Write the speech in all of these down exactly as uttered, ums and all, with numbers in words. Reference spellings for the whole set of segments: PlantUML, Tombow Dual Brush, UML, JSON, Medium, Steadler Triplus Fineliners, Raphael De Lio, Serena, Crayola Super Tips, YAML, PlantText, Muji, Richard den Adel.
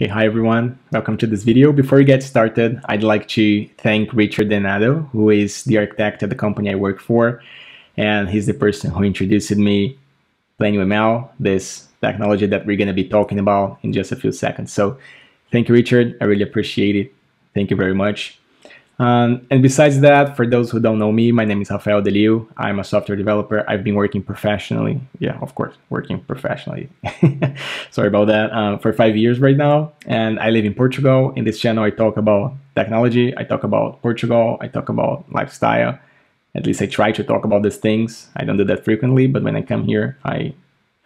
Okay, hi everyone, welcome to this video. Before we get started, I'd like to thank Richard den Adel, who is the architect at the company I work for, and he's the person who introduced me PlantUML, this technology that we're gonna be talking about in just a few seconds. So thank you, Richard, I really appreciate it. Thank you very much. Um, and besides that, for those who don't know me, my name is Raphael De Lio. I'm a software developer. I've been working professionally. Yeah, of course, working professionally. Sorry about that. Uh, for five years right now. And I live in Portugal. In this channel, I talk about technology. I talk about Portugal. I talk about lifestyle. At least I try to talk about these things. I don't do that frequently, but when I come here, I,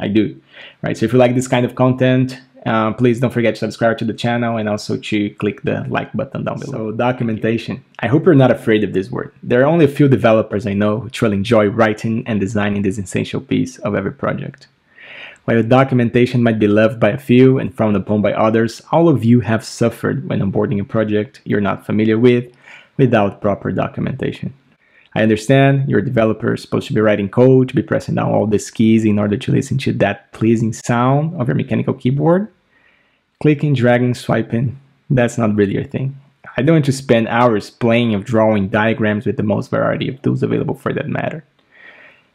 I do. Right. So if you like this kind of content, Uh, please don't forget to subscribe to the channel and also to click the like button down below. So documentation. I hope you're not afraid of this word. There are only a few developers I know who truly enjoy writing and designing this essential piece of every project. While the documentation might be loved by a few and frowned upon by others, all of you have suffered when onboarding a project you're not familiar with without proper documentation. I understand you're a developer supposed to be writing code, to be pressing down all these keys in order to listen to that pleasing sound of your mechanical keyboard. Clicking, dragging, swiping, that's not really your thing. I don't want to spend hours playing or drawing diagrams with the most variety of tools available for that matter.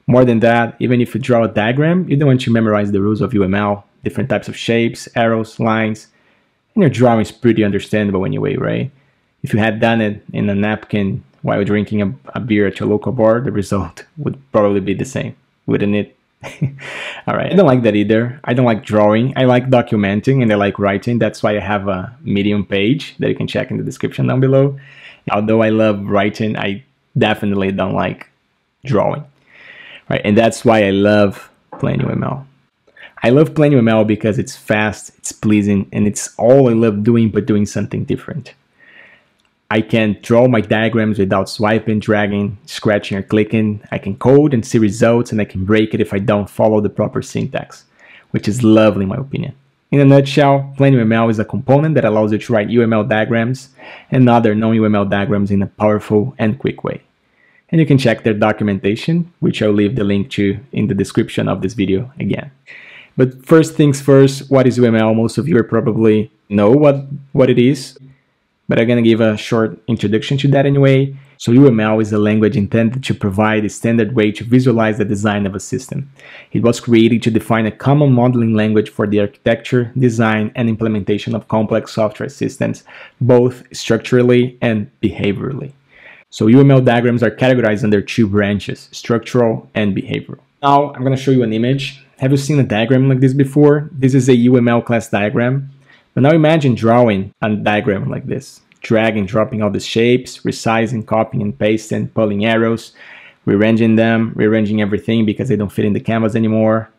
More than that, even if you draw a diagram, you don't want to memorize the rules of U M L, different types of shapes, arrows, lines, and your drawing is pretty understandable anyway, right? If you had done it in a napkin while drinking a, a beer at your local bar, the result would probably be the same, wouldn't it? All right, I don't like that either. I don't like drawing. I like documenting and I like writing. That's why I have a Medium page that you can check in the description down below. Although I love writing, I definitely don't like drawing. All right, and that's why I love PlantUML. I love PlantUML because it's fast, it's pleasing, and it's all I love doing, but doing something different. I can draw my diagrams without swiping, dragging, scratching, or clicking. I can code and see results, and I can break it if I don't follow the proper syntax, which is lovely in my opinion. In a nutshell, PlantUML is a component that allows you to write U M L diagrams and other non-U M L diagrams in a powerful and quick way. And you can check their documentation, which I'll leave the link to in the description of this video again. But first things first, what is U M L? Most of you probably know what, what it is. But I'm gonna give a short introduction to that anyway. So U M L is a language intended to provide a standard way to visualize the design of a system. It was created to define a common modeling language for the architecture, design, and implementation of complex software systems, both structurally and behaviorally. So U M L diagrams are categorized under two branches, structural and behavioral. Now I'm gonna show you an image. Have you seen a diagram like this before? This is a U M L class diagram. But now imagine drawing a diagram like this, dragging, dropping all the shapes, resizing, copying and pasting, pulling arrows, rearranging them, rearranging everything because they don't fit in the canvas anymore.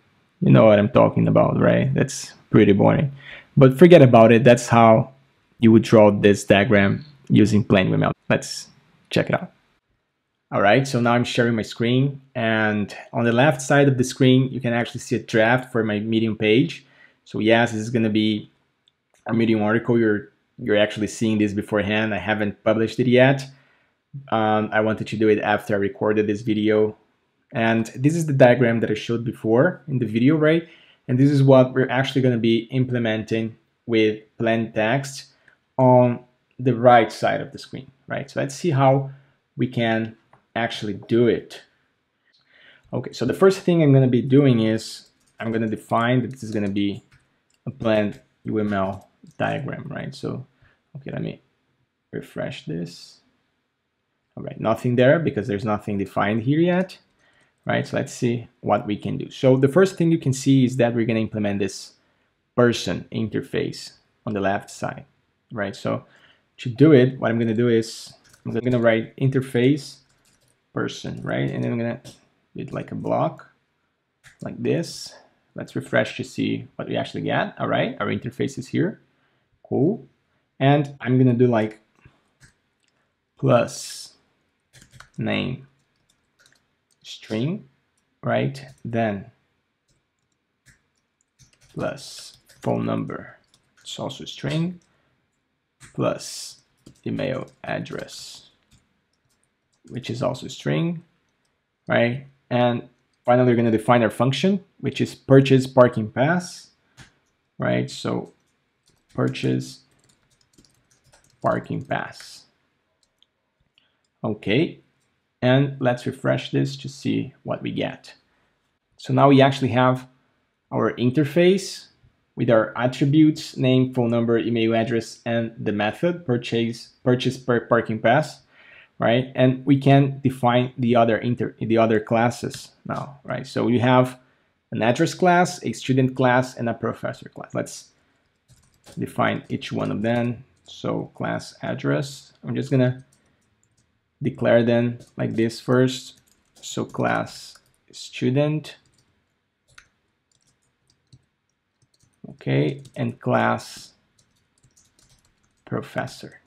You know what I'm talking about, right? That's pretty boring. But forget about it. That's how you would draw this diagram using PlantUML. Let's check it out. All right, so now I'm sharing my screen. And on the left side of the screen, you can actually see a draft for my Medium page. So yes, this is going to be a Medium article. You're you're actually seeing this beforehand. I haven't published it yet. Um, I wanted to do it after I recorded this video. And this is the diagram that I showed before in the video, right? And this is what we're actually going to be implementing with PlantText on the right side of the screen, right? So let's see how we can actually do it. Okay, so the first thing I'm going to be doing is I'm going to define that this is going to be a PlantUML diagram, right? So okay, let me refresh this. All right, nothing there because there's nothing defined here yet, right? So let's see what we can do. So the first thing you can see is that we're going to implement this person interface on the left side, right? So to do it, what I'm going to do is I'm going to write interface person, right? And then I'm going to do it like a block like this. Let's refresh to see what we actually get. All right, our interface is here. Cool. And I'm gonna do like plus name string, right? Then plus phone number, it's also string, plus email address, which is also string, right? And finally, we're going to define our function, which is purchase parking pass, right? So purchase parking pass. Okay, and let's refresh this to see what we get. So now we actually have our interface with our attributes, name, phone number, email address, and the method purchase purchase per parking pass, right? And we can define the other inter the other classes now, right? So we have an address class, a student class, and a professor class. Let's define each one of them. So class address, I'm just gonna declare them like this first. So class student, okay, and class professor.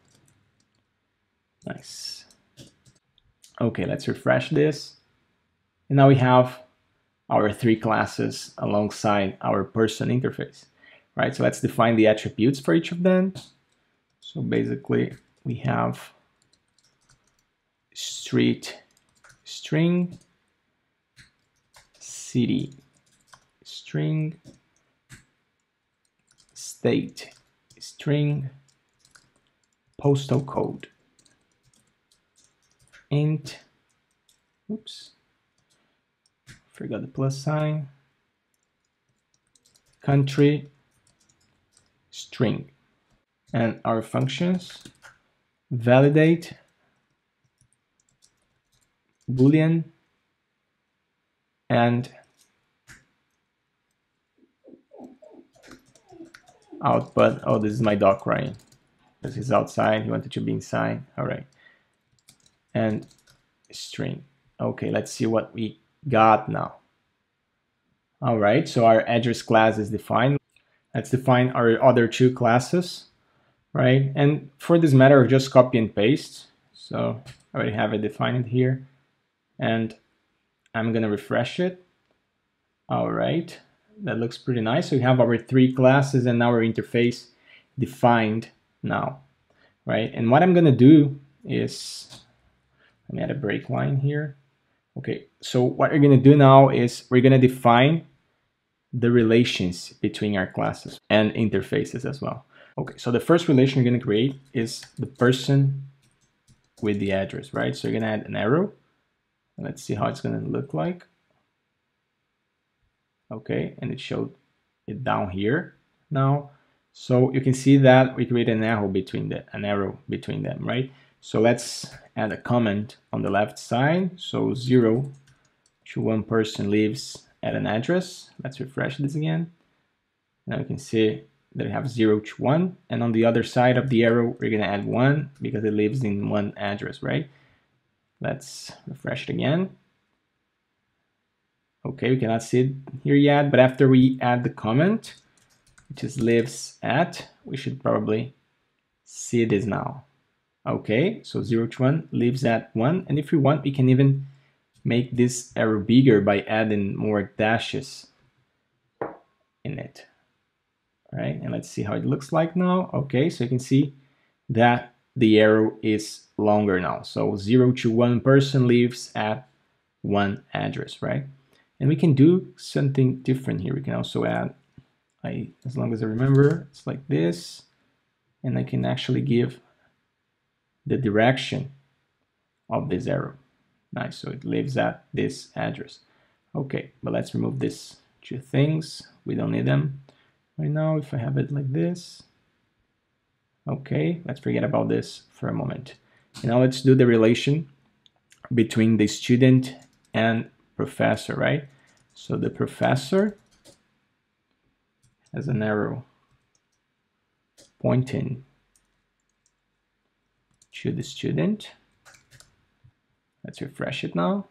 Nice. Okay, let's refresh this. And now we have our three classes alongside our person interface, right? So let's define the attributes for each of them. So basically we have street string, city string, state string, postal code int, oops, forgot the plus sign, country string. And our functions, validate, boolean, and output. Oh, this is my dog crying because he's outside. He wanted to be inside. All right. And string. Okay, let's see what we got now. All right, so our address class is defined. Let's define our other two classes, right? And for this matter, just copy and paste. So I already have it defined here. And I'm gonna refresh it. All right. That looks pretty nice. So we have our three classes and our interface defined now, right? And what I'm gonna do is, let me add a break line here. Okay, so what we're gonna do now is we're gonna define the relations between our classes and interfaces as well. Okay, so the first relation you're gonna create is the person with the address, right? So you're gonna add an arrow. Let's see how it's gonna look like. Okay, and it showed it down here now. So you can see that we create an arrow between the an arrow between them, right? So let's add a comment on the left side. So zero to one person lives at an address. Let's refresh this again. Now you can see that we have zero to one. And on the other side of the arrow, we're gonna add one because it lives in one address, right? Let's refresh it again. Okay, we cannot see it here yet, but after we add the comment, which is lives at, we should probably see this now. Okay, so zero to one lives at one. And if we want, we can even make this arrow bigger by adding more dashes in it. All right, and let's see how it looks like now. Okay, so you can see that the arrow is longer now. So zero to one person lives at one address, right? And we can do something different here. We can also add, I, as long as I remember, it's like this. And I can actually give the direction of this arrow. Nice, so it lives at this address. Okay, but let's remove these two things. We don't need them right now. If I have it like this. Okay, let's forget about this for a moment. And now let's do the relation between the student and professor, right? So the professor has an arrow pointing to the student. Let's refresh it now.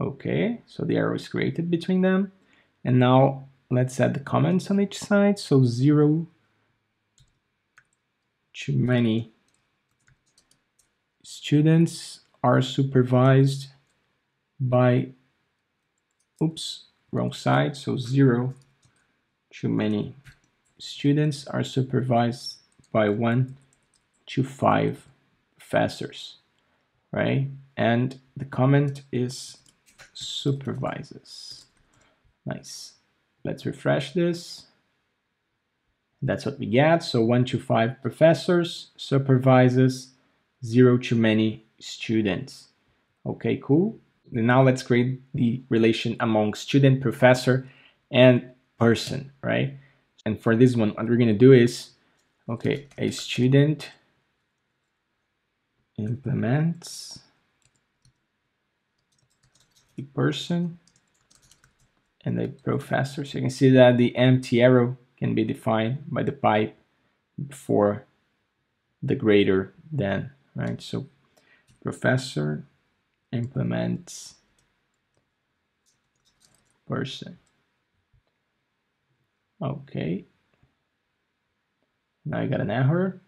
Okay, so the arrow is created between them. And now let's add the comments on each side. So zero to many students are supervised by, oops, wrong side. So zero to many students are supervised by one to five professors, right? And the comment is supervises. Nice. Let's refresh this. That's what we get. So one to five professors, supervisors, zero to many students. Okay, cool. And now let's create the relation among student, professor, and person, right? And for this one, what we're gonna do is, okay, a student implements a person and a professor. So you can see that the empty arrow can be defined by the pipe before the greater than, right? So professor implements person. Okay. Now I got an error.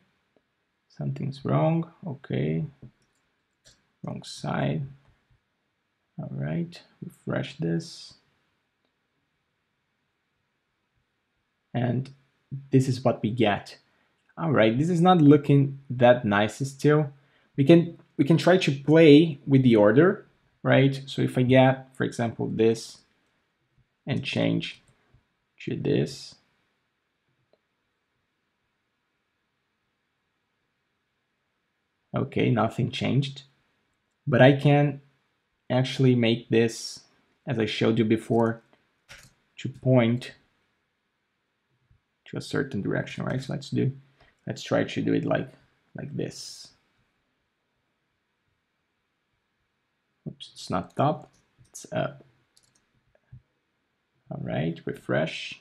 Something's wrong. Okay. Wrong side. All right. Refresh this. And this is what we get. All right. This is not looking that nice still. We can we can try to play with the order, right? So if I get, for example, this and change to this. Okay, nothing changed, but I can actually make this, as I showed you before, to point to a certain direction, right? So let's do, let's try to do it like, like this. Oops, it's not top, it's up. All right, refresh.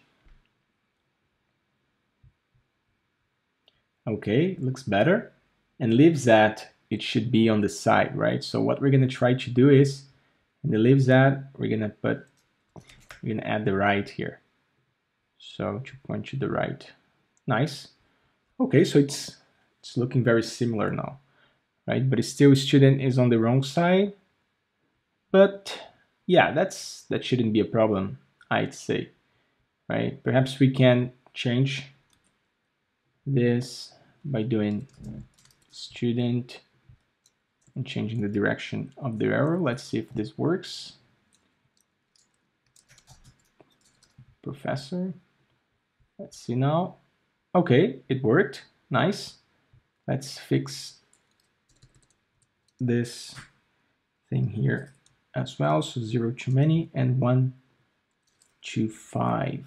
Okay, looks better. And leaves at, it should be on the side, right? So what we're gonna try to do is, in the leaves at, we're gonna put, we're gonna add the right here. So to point to the right, nice. Okay, so it's it's looking very similar now, right? But it's still student is on the wrong side. But yeah, that's that shouldn't be a problem, I'd say, right? Perhaps we can change this by doing student and changing the direction of the arrow. Let's see if this works. Professor. Let's see now. Okay, it worked. Nice. Let's fix this thing here as well. So zero too many and one to five.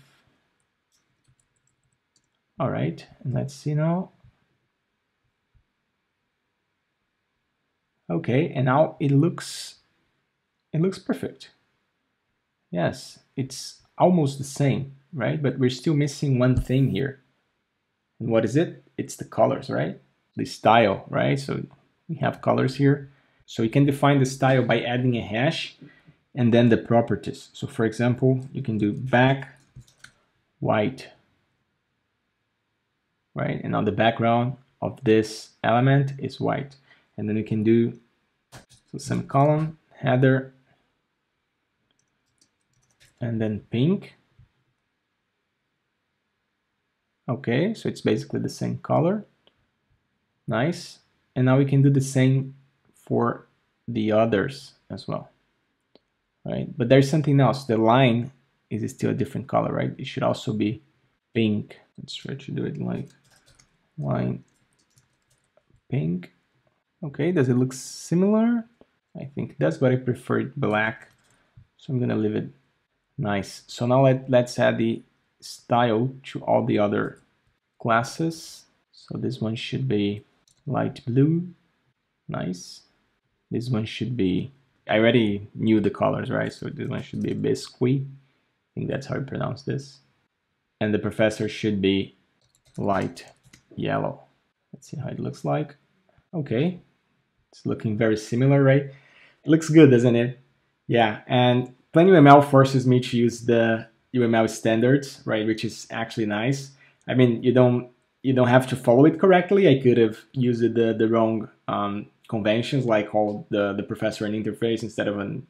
All right, and let's see now. Okay, and now it looks, it looks perfect. Yes, it's almost the same, right? But we're still missing one thing here. And what is it? It's the colors, right? The style, right? So we have colors here. So you can define the style by adding a hash and then the properties. So for example, you can do back, white, right? And now the background of this element is white. And then you can do so some column, header, and then pink. Okay, so it's basically the same color. Nice. And now we can do the same for the others as well, right? But there's something else. The line is still a different color, right? It should also be pink. Let's try to do it like line pink. Okay, does it look similar? I think it does, but I prefer it black. So I'm gonna leave it nice. So now let, let's add the style to all the other classes. So this one should be light blue, nice. This one should be, I already knew the colors, right? So this one should be biscuit. I think that's how you pronounce this. And the professor should be light yellow. Let's see how it looks like. Okay. It's looking very similar, right? It looks good, doesn't it? Yeah, and PlantUML forces me to use the U M L standards, right? Which is actually nice. I mean, you don't you don't have to follow it correctly. I could have used the the wrong um, conventions, like call the the professor an interface instead of an,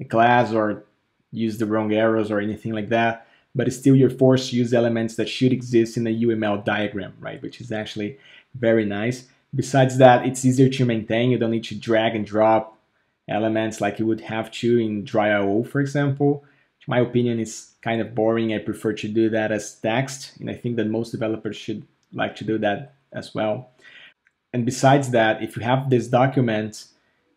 a class, or use the wrong arrows or anything like that. But still, you're forced to use elements that should exist in a U M L diagram, right? Which is actually very nice. Besides that, it's easier to maintain. You don't need to drag and drop elements like you would have to in draw dot I O, for example, which in my opinion is kind of boring. I prefer to do that as text, and I think that most developers should like to do that as well. And besides that, if you have this document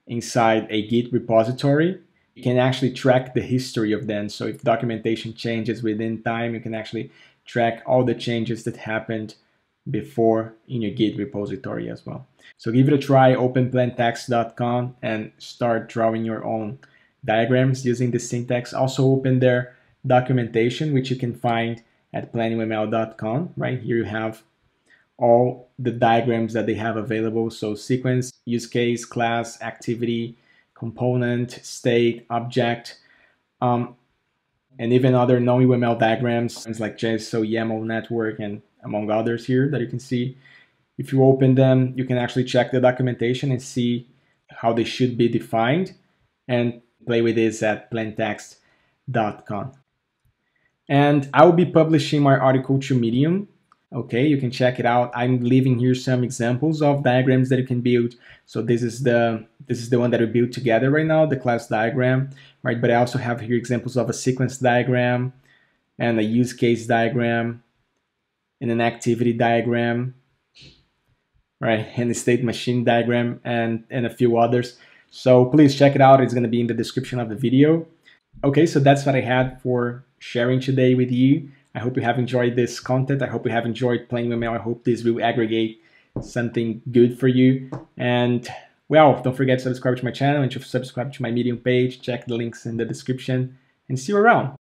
inside a Git repository, you can actually track the history of them. So if documentation changes within time, you can actually track all the changes that happened before in your Git repository as well. So give it a try, open plant text dot com, and start drawing your own diagrams using the syntax. Also open their documentation, which you can find at plantuml dot com. Right here you have all the diagrams that they have available. So sequence, use case, class, activity, component, state, object, um, and even other non U M L diagrams, things like J S O, YAML, network, and among others here that you can see. If you open them, you can actually check the documentation and see how they should be defined, and play with this at plant text dot com. And I will be publishing my article to Medium. Okay, you can check it out. I'm leaving here some examples of diagrams that you can build. So this is the this is the one that we built together right now, the class diagram, right? But I also have here examples of a sequence diagram and a use case diagram and an activity diagram, right? And a state machine diagram and, and a few others. So please check it out. It's gonna be in the description of the video. Okay, so that's what I had for sharing today with you. I hope you have enjoyed this content. I hope you have enjoyed PlantUML. I hope this will aggregate something good for you. And well, don't forget to subscribe to my channel and to subscribe to my Medium page. Check the links in the description and see you around.